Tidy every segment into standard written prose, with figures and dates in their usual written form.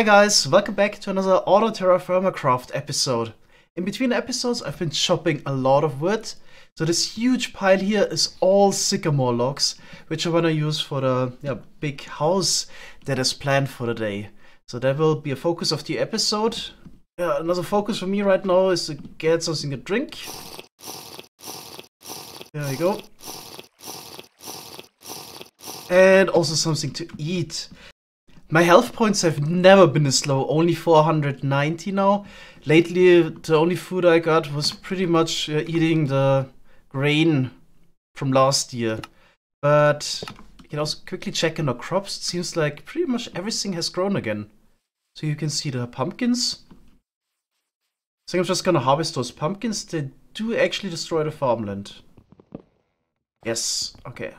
Hi guys, welcome back to another Auto Terra Firma Craft episode. In between episodes I've been chopping a lot of wood. So this huge pile here is all sycamore logs, which I want to use for the big house that is planned for the day. So that will be a focus of the episode. Another focus for me right now is to get something to drink. There we go. And also something to eat. My health points have never been this low, only 490 now. Lately, the only food I got was pretty much eating the grain from last year. But you can also quickly check in the crops. It seems like pretty much everything has grown again. So you can see the pumpkins. I think I'm just gonna harvest those pumpkins. They do actually destroy the farmland. Yes, okay.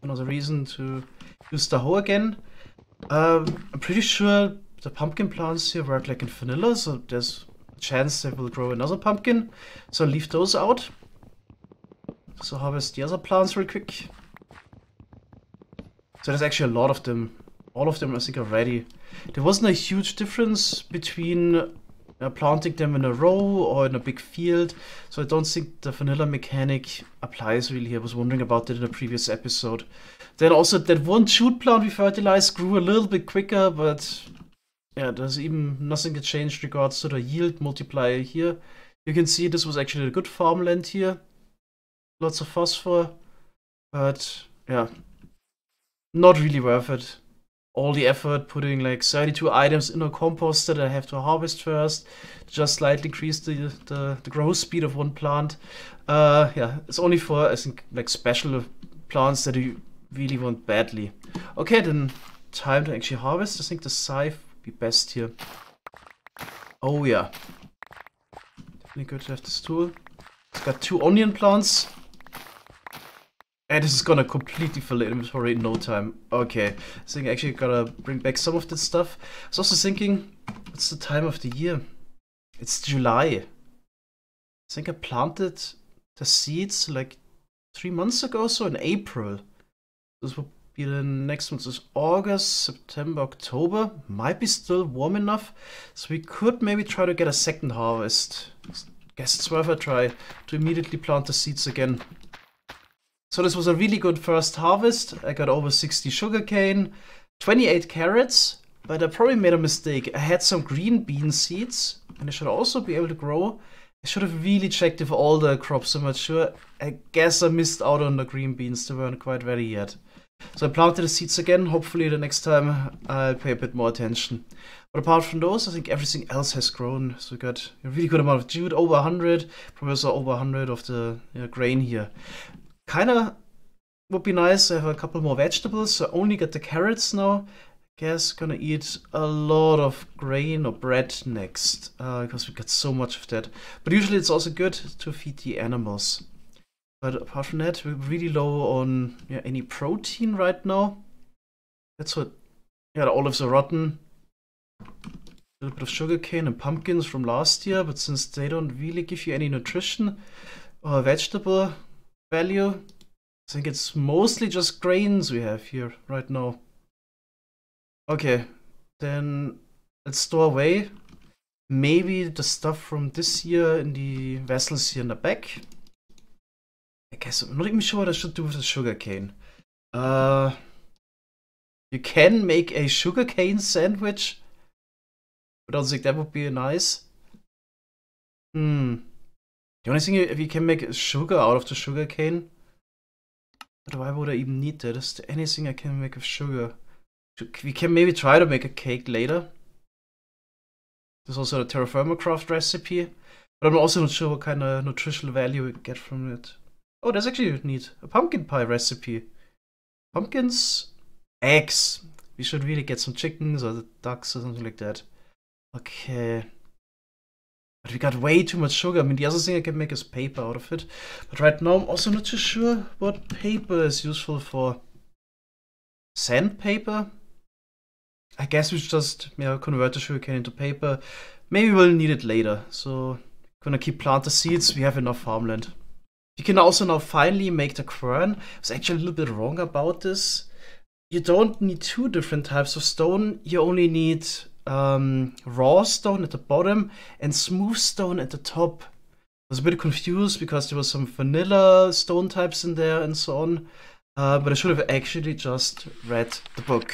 Another reason to use the hoe again. I'm pretty sure the pumpkin plants here work like in vanilla, so there's a chance they will grow another pumpkin. So leave those out. So harvest the other plants real quick. So there's actually a lot of them. All of them I think are ready. There wasn't a huge difference between planting them in a row or in a big field. So I don't think the vanilla mechanic applies really. I was wondering about that in a previous episode. Then also that one shoot plant we fertilized grew a little bit quicker, but yeah, there's even nothing to change regards to the yield multiplier here. You can see this was actually a good farmland here. Lots of phosphor, but yeah, not really worth it. All the effort putting like 32 items in a compost that I have to harvest first, just slightly increase the growth speed of one plant. Yeah, it's only for, I think, like special plants that you really want badly. Okay, then time to actually harvest. I think the scythe would be best here. Oh yeah, definitely good to have this tool. It's got two onion plants. And this is gonna completely fill the inventory in no time. Okay, I think I actually gotta bring back some of this stuff. I was also thinking, what's the time of the year? It's July. I think I planted the seeds like 3 months ago, so in April. This will be the next one. This is August, September, October. Might be still warm enough, so we could maybe try to get a second harvest. I guess it's worth a try to immediately plant the seeds again. So this was a really good first harvest. I got over 60 sugarcane, 28 carrots, but I probably made a mistake. I had some green bean seeds, and I should also be able to grow. I should have really checked if all the crops are mature. I guess I missed out on the green beans. They weren't quite ready yet. So I planted the seeds again. Hopefully the next time I'll pay a bit more attention. But apart from those, I think everything else has grown. So we got a really good amount of jute, over 100. Probably also over 100 of the grain here. Kinda would be nice to have a couple more vegetables, so I only get the carrots now. I guess gonna eat a lot of grain or bread next, because we got so much of that. But usually it's also good to feed the animals. But apart from that, we're really low on any protein right now. That's what, the olives are rotten. A little bit of sugarcane and pumpkins from last year, but since they don't really give you any nutrition or vegetable value, I think it's mostly just grains we have here right now. Okay, then let's store away maybe the stuff from this year in the vessels here in the back. I guess I'm not even sure what I should do with the sugarcane. You can make a sugarcane sandwich, but I don't think that would be nice. The only thing, if you can make sugar out of the sugar cane, but why would I even need that? Is there anything I can make with sugar? We can maybe try to make a cake later. There's also a Terra Firma Craft recipe, but I'm also not sure what kind of nutritional value we get from it. Oh, that's actually neat. A pumpkin pie recipe. Pumpkins, eggs. We should really get some chickens or ducks or something like that. Okay. But we got way too much sugar. I mean, the other thing I can make is paper out of it. But right now I'm also not too sure what paper is useful for. Sandpaper? I guess we should just convert the sugarcane into paper. Maybe we'll need it later. So gonna keep plant the seeds. We have enough farmland. You can also now finally make the quern. I was actually a little bit wrong about this. You don't need two different types of stone. You only need raw stone at the bottom and smooth stone at the top. I was a bit confused because there was some vanilla stone types in there and so on. But I should have actually just read the book.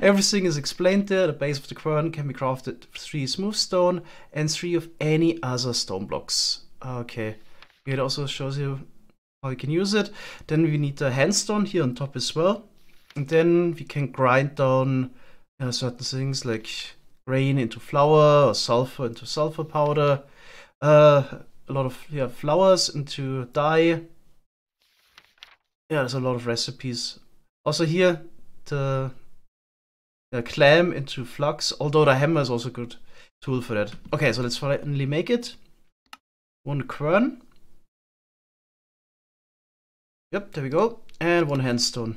Everything is explained there. The base of the quern can be crafted 3 smooth stone and 3 of any other stone blocks. Okay, it also shows you how you can use it. Then we need the handstone here on top as well. And then we can grind down certain things like grain into flour or sulfur into sulfur powder. A lot of flours into dye. Yeah, there's a lot of recipes. Also here, the clam into flux, although the hammer is also a good tool for that. Okay, so let's finally make it. 1 quern. Yep, there we go. And 1 handstone.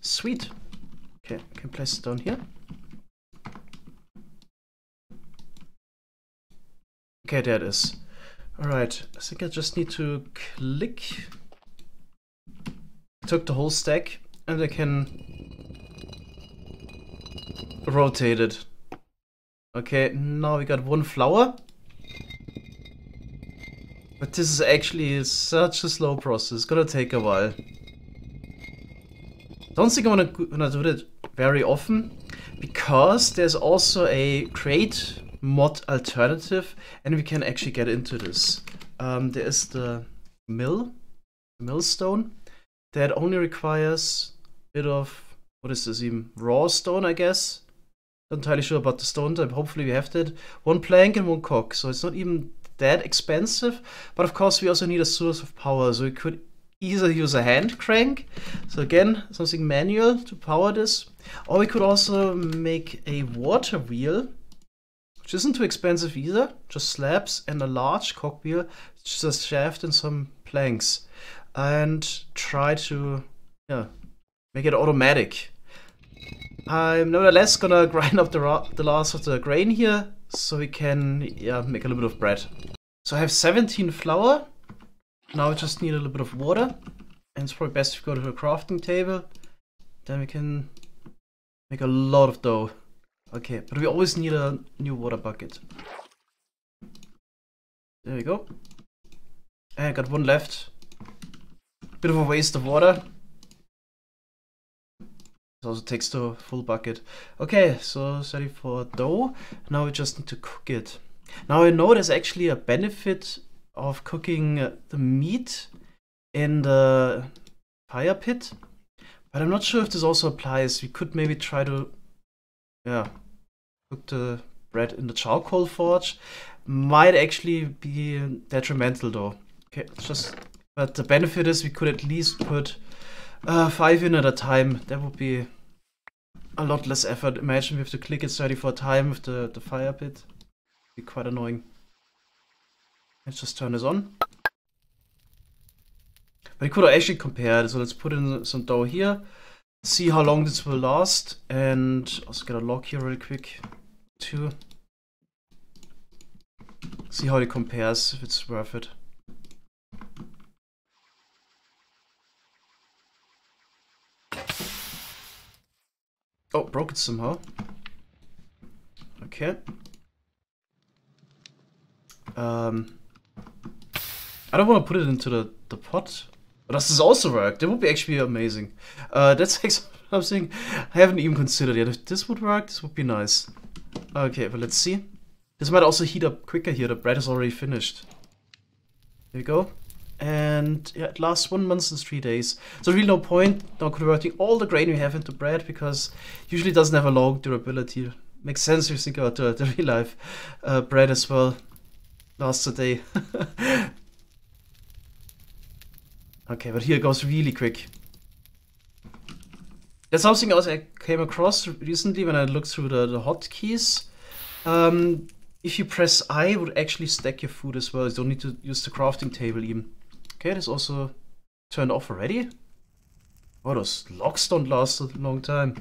Sweet. Okay, I can place it down here. Okay, there it is. Alright, I think I just need to click. Took the whole stack and I can rotate it. Okay, now we got 1 flower. But this is actually such a slow process, it's gonna take a while. Don't think I'm gonna do that very often, because there's also a create mod alternative and we can actually get into this. There is the millstone. That only requires a bit of, what is this even, raw stone, I guess. Not entirely sure about the stone type, hopefully we have that. 1 plank and 1 cock, so it's not even that expensive. But of course we also need a source of power, so we could either use a hand crank. So again, something manual to power this. Or we could also make a water wheel, which isn't too expensive either. Just slabs and a large cock wheel, just a shaft and some planks. And try to make it automatic. I'm nevertheless gonna grind up the last of the grain here so we can make a little bit of bread. So I have 17 flour. Now I just need a little bit of water, and it's probably best to go to a crafting table. Then we can make a lot of dough. Okay, but we always need a new water bucket. There we go. And I got 1 left. Bit of a waste of water. It also takes the full bucket. Okay, so ready for dough. Now we just need to cook it. Now I know there's actually a benefit of cooking the meat in the fire pit, but I'm not sure if this also applies. We could maybe try to cook the bread in the charcoal forge. Might actually be detrimental though. Okay, let's just... But the benefit is we could at least put 5 in at a time. That would be a lot less effort. Imagine we have to click it 34 times with the fire pit. It'd be quite annoying. Let's just turn this on. But you could actually compare it. So let's put in some dough here. See how long this will last. And also get a log here really quick too. See how it compares, if it's worth it. Oh, broke it somehow. Okay. I don't want to put it into the pot. But does this also work? That would be actually amazing. That's like something I haven't even considered yet. If this would work, this would be nice. Okay, but let's see. This might also heat up quicker here. The bread is already finished. There we go. And yeah, it lasts 1 month and 3 days. So really no point now converting all the grain we have into bread, because it usually doesn't have a long durability. Makes sense if you think about the real life bread as well. Lasts a day. Okay, but here it goes really quick. That's something else I came across recently when I looked through the hotkeys. If you press I, it would actually stack your food as well. You don't need to use the crafting table even. Okay, that's also turned off already. Oh, those logs don't last a long time.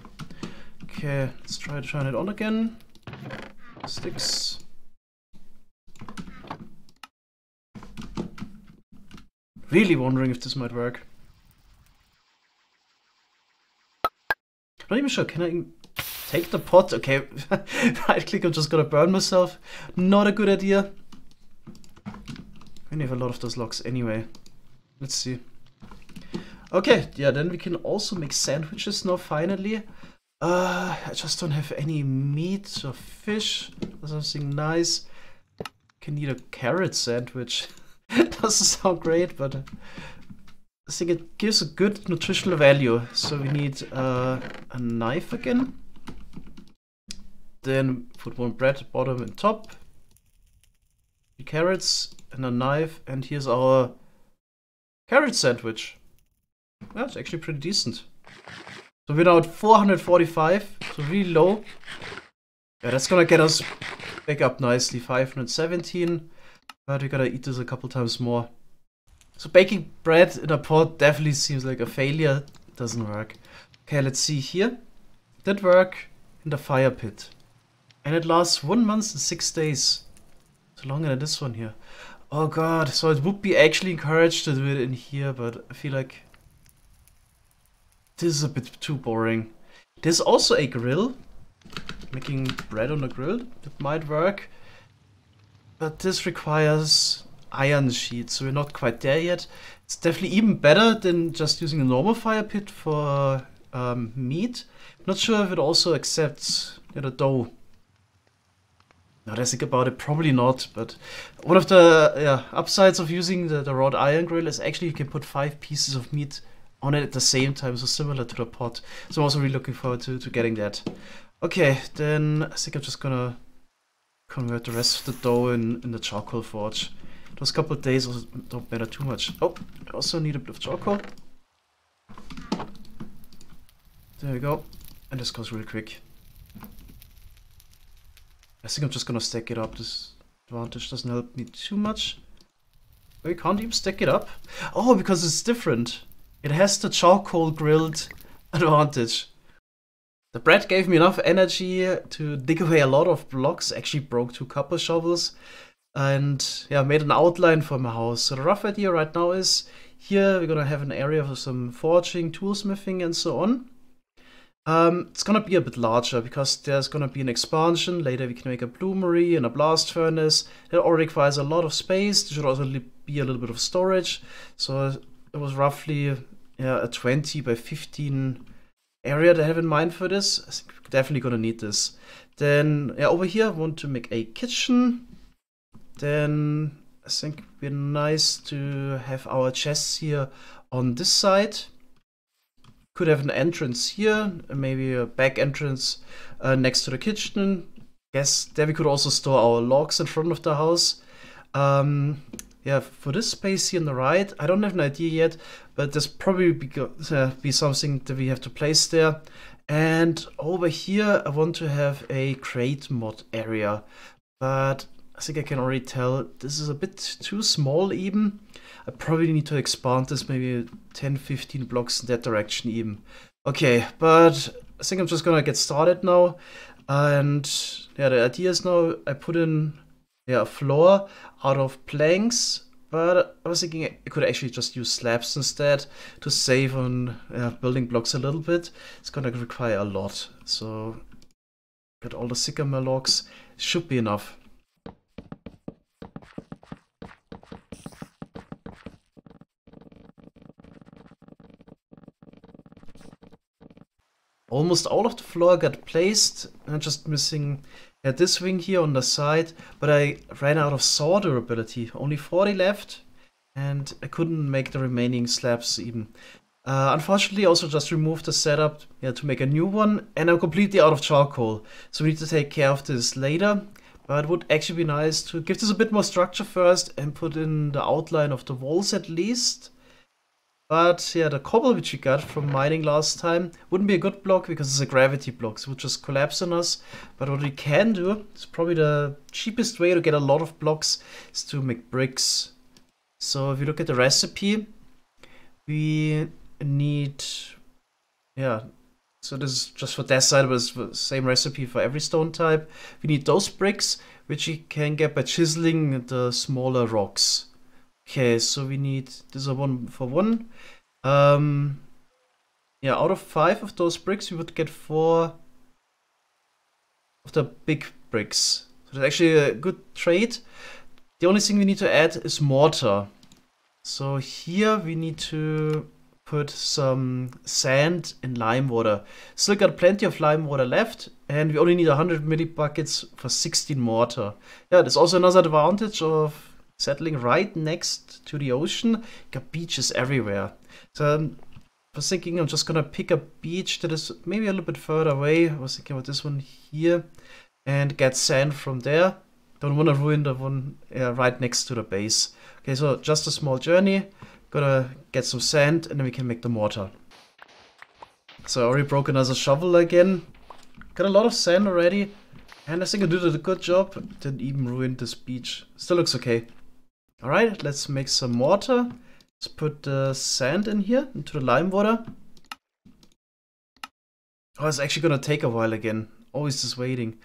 Okay, let's try to turn it on again. Sticks. Really wondering if this might work. Not even sure, can I... Take the pot. Okay, right click, I'm just gonna burn myself. Not a good idea. We have a lot of those locks anyway. Let's see. Okay, yeah, then we can also make sandwiches now, finally. I just don't have any meat or fish or something nice. Can eat a carrot sandwich. Doesn't sound great, but I think it gives a good nutritional value. So we need a knife again. Then put one bread, bottom and top. The carrots and a knife, and here's our carrot sandwich. That's actually pretty decent. So we're now at 445, so really low. Yeah, that's gonna get us back up nicely, 517. But we gotta eat this a couple times more. So baking bread in a pot definitely seems like a failure. It doesn't work. Okay, let's see here. Did work in the fire pit. And it lasts 1 month and 6 days. So longer than this one here. Oh god, so it would be actually encouraged to do it in here, but I feel like this is a bit too boring. There's also a grill. Making bread on a grill, that might work. But this requires iron sheets, so we're not quite there yet. It's definitely even better than just using a normal fire pit for meat. I'm not sure if it also accepts the dough. Now that I think about it, probably not, but one of the upsides of using the wrought iron grill is actually you can put 5 pieces of meat on it at the same time, so similar to the pot. So I'm also really looking forward to getting that. Okay, then I think I'm just gonna convert the rest of the dough in the charcoal forge. Those couple of days also don't matter too much. Oh, I also need a bit of charcoal. There we go. And this goes really quick. I think I'm just gonna stack it up. This advantage doesn't help me too much. We can't even stack it up. Oh, because it's different. It has the charcoal grilled advantage. The bread gave me enough energy to dig away a lot of blocks. Actually broke 2 copper shovels. And yeah, made an outline for my house. So the rough idea right now is here we're gonna have an area for some forging, toolsmithing and so on. It's gonna be a bit larger because there's gonna be an expansion. Later we can make a bloomery and a blast furnace. It already requires a lot of space. There should also be a little bit of storage. So it was roughly a 20 by 15 area that I have in mind for this. I think we're definitely gonna need this. Then over here I want to make a kitchen. Then I think it would be nice to have our chests here on this side. Could have an entrance here, maybe a back entrance next to the kitchen. Yes, there we could also store our logs in front of the house. Yeah, for this space here on the right, I don't have an idea yet, but there's probably be something that we have to place there. And over here, I want to have a create mod area, but I think I can already tell this is a bit too small even. I probably need to expand this maybe 10-15 blocks in that direction even. Okay, but I think I'm just gonna get started now. And yeah, the idea is now I put in a floor out of planks, but I was thinking I could actually just use slabs instead to save on building blocks a little bit. It's gonna require a lot. So got all the sycamore logs, should be enough. Almost all of the floor got placed, and I'm just missing this wing here on the side, but I ran out of saw durability, only 40 left, and I couldn't make the remaining slabs even. Unfortunately, I also just removed the setup to make a new one, and I'm completely out of charcoal, so we need to take care of this later, but it would actually be nice to give this a bit more structure first and put in the outline of the walls at least. But yeah, the cobble which we got from mining last time wouldn't be a good block because it's a gravity block, so it would just collapse on us. But what we can do, it's probably the cheapest way to get a lot of blocks, is to make bricks. So if you look at the recipe, we need, so this is just for that side, but it's the same recipe for every stone type. We need those bricks, which you can get by chiseling the smaller rocks. Okay, so we need, this is a 1 for 1. Out of 5 of those bricks, we would get 4 of the big bricks. So that's actually a good trade. The only thing we need to add is mortar. So here we need to put some sand in lime water. Still got plenty of lime water left, and we only need 100 millibuckets for 16 mortar. Yeah, there's also another advantage of settling right next to the ocean. You got beaches everywhere. So I was thinking I'm just gonna pick a beach that is maybe a little bit further away. I was thinking about this one here and get sand from there. Don't want to ruin the one right next to the base. Okay, so just a small journey. Gotta get some sand and then we can make the mortar. So I already broke another shovel again. Got a lot of sand already. And I think I did a good job. Didn't even ruin this beach. Still looks okay. Alright, let's make some mortar. Let's put the sand in here, into the lime water. Oh, it's actually gonna take a while again. Always just waiting.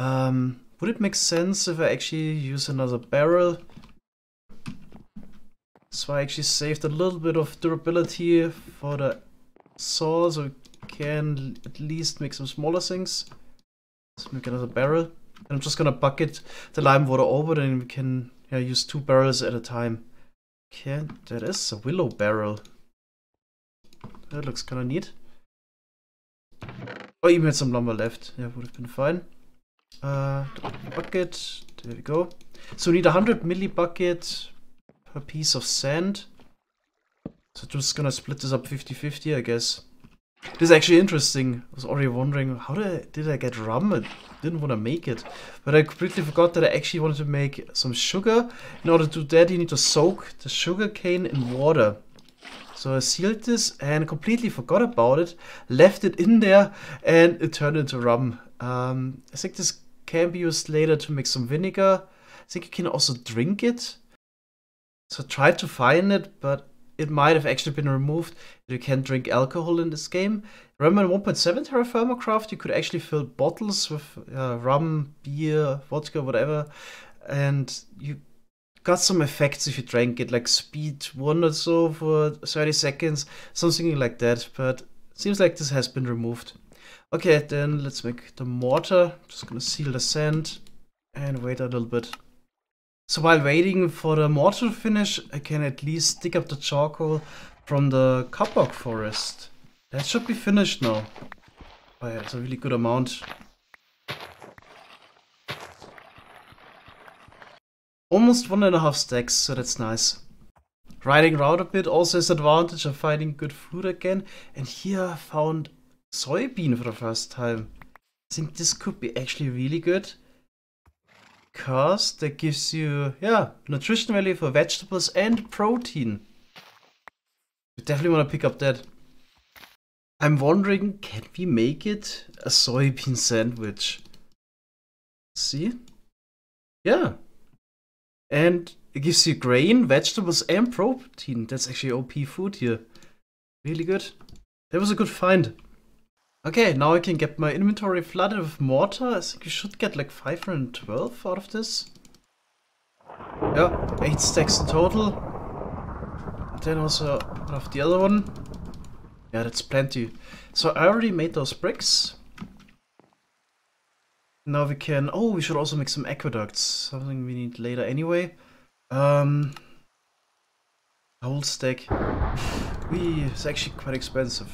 Would it make sense if I actually use another barrel? So I actually saved a little bit of durability for the saw, so we can at least make some smaller things. Let's make another barrel. And I'm just gonna bucket the lime water over, then we can use two barrels at a time. Okay, that is a willow barrel. That looks kinda neat. Oh, even had some lumber left. Yeah, would have been fine. Bucket, there we go. So we need 100 millibucket per piece of sand. So just gonna split this up 50-50, I guess. This is actually interesting. I was already wondering, how did I get rum? I didn't want to make it. But I completely forgot that I actually wanted to make some sugar. In order to do that, you need to soak the sugar cane in water. So I sealed this and completely forgot about it. Left it in there and it turned into rum. I think this can be used later to make some vinegar. I think you can also drink it. So I tried to find it, but it might have actually been removed. You can't drink alcohol in this game. Remember in 1.7 Terra Firma Craft, you could actually fill bottles with rum, beer, vodka, whatever. And you got some effects if you drank it, like speed 1 or so for 30 seconds. Something like that, but it seems like this has been removed. Okay, then let's make the mortar. Just gonna seal the sand and wait a little bit. So while waiting for the mortar to finish, I can at least dig up the charcoal from the kapok forest. That should be finished now. Oh yeah, it's a really good amount. Almost 1.5 stacks, so that's nice. Riding around a bit also has the advantage of finding good food again. And here I found soybean for the first time. I think this could be actually really good. Because that gives you, yeah, nutrition value for vegetables and protein. You definitely want to pick up that. I'm wondering, can we make it a soybean sandwich? See? Yeah. And it gives you grain, vegetables and protein. That's actually OP food here. Really good. That was a good find. Okay, now I can get my inventory flooded with mortar. I think you should get like 512 out of this. Yeah, 8 stacks in total. And then also out of the other one. Yeah, that's plenty. So I already made those bricks. Now we can... Oh, we should also make some aqueducts. Something we need later anyway. A whole stack. Wee, it's actually quite expensive.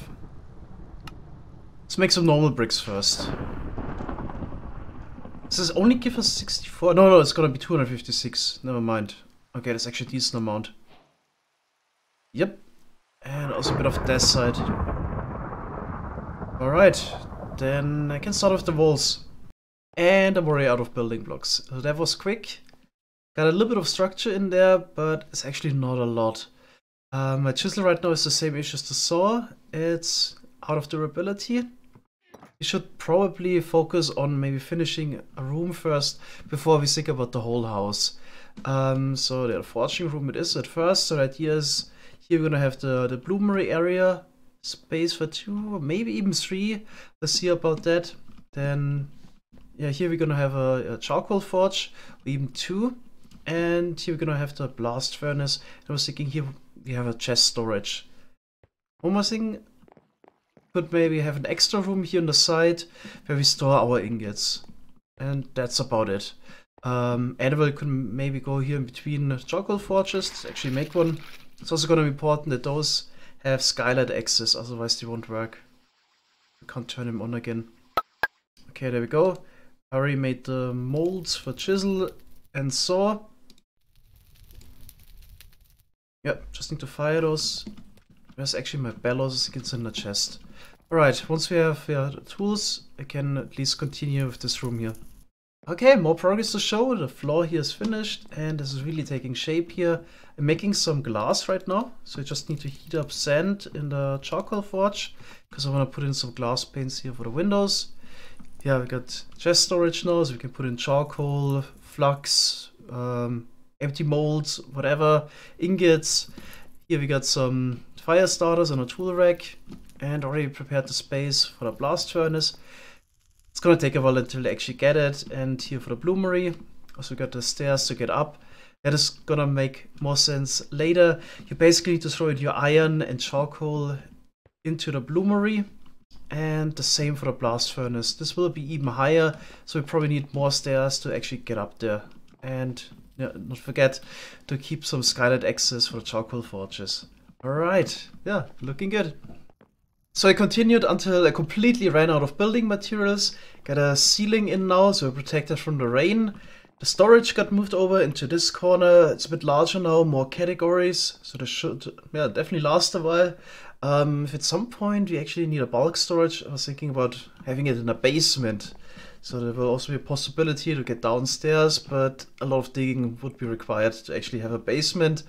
Let's make some normal bricks first. Does this only give us 64? No, it's gonna be 256. Never mind. Okay, that's actually a decent amount. Yep. And also a bit of that side. Alright, then I can start with the walls. And I'm already out of building blocks. So that was quick. Got a little bit of structure in there, but it's actually not a lot. My chisel right now is the same issue as the saw. It's out of durability. We should probably focus on maybe finishing a room first before we think about the whole house. So the foraging room it is at first. So the idea is here we're gonna have the bloomery area, space for 2 or maybe even 3. Let's see about that. Then yeah, here we're gonna have a charcoal forge, or even 2. And here we're gonna have the blast furnace. I was thinking here we have a chest storage. One more thing. Could maybe have an extra room here on the side where we store our ingots. And that's about it. Anvil could maybe go here in between charcoal forges to actually make one. It's also going to be important that those have skylight access, otherwise they won't work. We can't turn them on again. Okay, there we go. I already made the molds for chisel and saw. Yep, just need to fire those. There's actually my bellows, as you can see, in the chest. Alright, once we have the tools, I can at least continue with this room here. Okay, more progress to show. The floor here is finished and this is really taking shape here. I'm making some glass right now, so I just need to heat up sand in the charcoal forge because I want to put in some glass panes here for the windows. Yeah, we got chest storage now, so we can put in charcoal, flux, empty molds, whatever, ingots. Here we got some fire starters on a tool rack and already prepared the space for the blast furnace. It's gonna take a while until they actually get it. And here for the bloomery, also got the stairs to get up. That is gonna make more sense later. You basically need to throw in your iron and charcoal into the bloomery, and the same for the blast furnace. This will be even higher, so we probably need more stairs to actually get up there. And yeah, not forget to keep some skylight access for the charcoal forges. All right, yeah, looking good. So I continued until I completely ran out of building materials. Got a ceiling in now, so we're protected from the rain. The storage got moved over into this corner. It's a bit larger now, more categories, so this should, yeah, definitely last a while. If at some point we actually need a bulk storage, I was thinking about having it in a basement. So there will also be a possibility to get downstairs, but a lot of digging would be required to actually have a basement.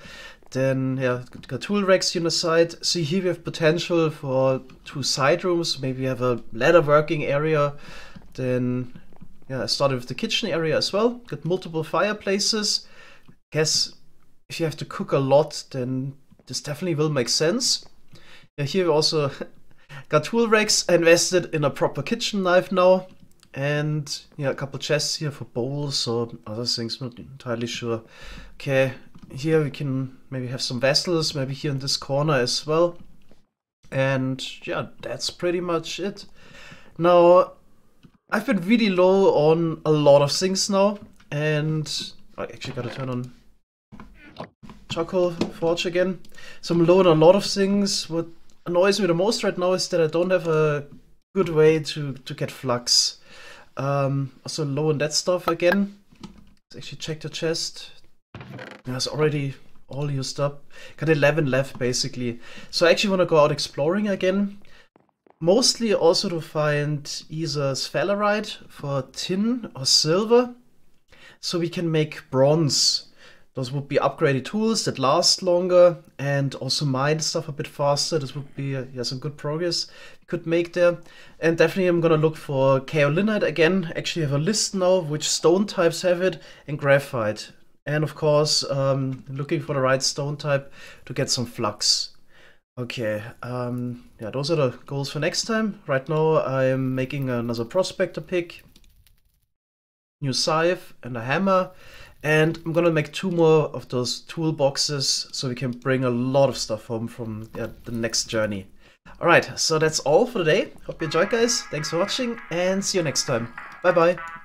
Then, yeah, got tool racks here on the side. See, here we have potential for two side rooms. Maybe we have a ladder working area. Then, yeah, I started with the kitchen area as well. Got multiple fireplaces. I guess if you have to cook a lot, then this definitely will make sense. Yeah, here we also got tool racks. I invested in a proper kitchen knife now. And, yeah, a couple chests here for bowls or other things. I'm not entirely sure. Okay. Here we can maybe have some vessels, maybe here in this corner as well. And yeah, that's pretty much it. Now, I've been really low on a lot of things now. And I actually gotta turn on charcoal forge again. So I'm low on a lot of things. What annoys me the most right now is that I don't have a good way to get flux. Also low on that stuff again. Let's actually check the chest. Yeah, it's already all used up. Got 11 left basically. So I actually want to go out exploring again. Mostly also to find either sphalerite for tin or silver, so we can make bronze. Those would be upgraded tools that last longer and also mine stuff a bit faster. This would be, yeah, some good progress we could make there. And definitely I'm gonna look for kaolinite again. Actually have a list now of which stone types have it, and graphite. And of course, looking for the right stone type to get some flux. Okay, yeah, those are the goals for next time. Right now I'm making another prospector pick, new scythe and a hammer. And I'm gonna make 2 more of those toolboxes so we can bring a lot of stuff home from, yeah, the next journey. Alright, so that's all for today. Hope you enjoyed, guys. Thanks for watching and see you next time. Bye bye.